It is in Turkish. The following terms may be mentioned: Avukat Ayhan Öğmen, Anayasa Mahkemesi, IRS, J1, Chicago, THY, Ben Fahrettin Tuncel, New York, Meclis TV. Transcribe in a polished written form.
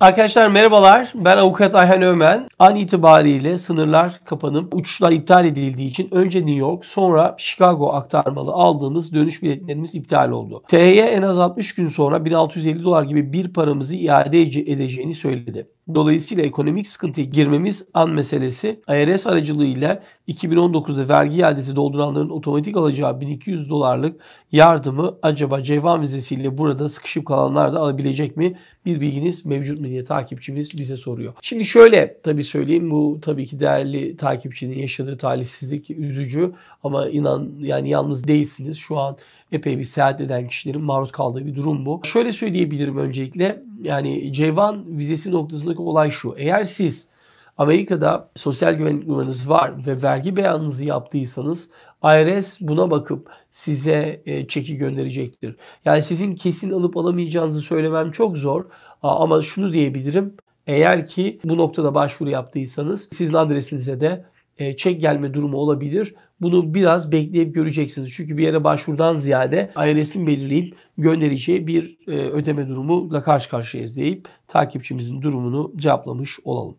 Arkadaşlar merhabalar, ben Avukat Ayhan Öğmen. An itibariyle sınırlar kapanıp uçuşlar iptal edildiği için önce New York sonra Chicago aktarmalı aldığımız dönüş biletlerimiz iptal oldu. THY en az 60 gün sonra $1650 gibi bir paramızı iade edeceğini söyledi. Dolayısıyla ekonomik sıkıntıya girmemiz an meselesi. IRS aracılığıyla 2019'da vergi iadesi dolduranların otomatik alacağı $1200'lık yardımı acaba J1 vizesiyle burada sıkışıp kalanlar da alabilecek mi? Bir bilginiz mevcut mu diye takipçimiz bize soruyor. Şimdi şöyle tabii söyleyeyim, bu tabii ki değerli takipçinin yaşadığı talihsizlik üzücü ama inan yani yalnız değilsiniz. Şu an epey bir seyahat eden kişilerin maruz kaldığı bir durum bu. Şöyle söyleyebilirim öncelikle, yani J1 vizesi noktasındaki olay şu. Eğer siz Amerika'da sosyal güvenlik numaranız var ve vergi beyanınızı yaptıysanız IRS buna bakıp size çeki gönderecektir. Yani sizin kesin alıp alamayacağınızı söylemem çok zor ama şunu diyebilirim. Eğer ki bu noktada başvuru yaptıysanız sizin adresinize de çek gelme durumu olabilir. Bunu biraz bekleyip göreceksiniz. Çünkü bir yere başvurudan ziyade IRS'in belirleyip göndereceği bir ödeme durumuyla karşı karşıyayız deyip takipçimizin durumunu cevaplamış olalım.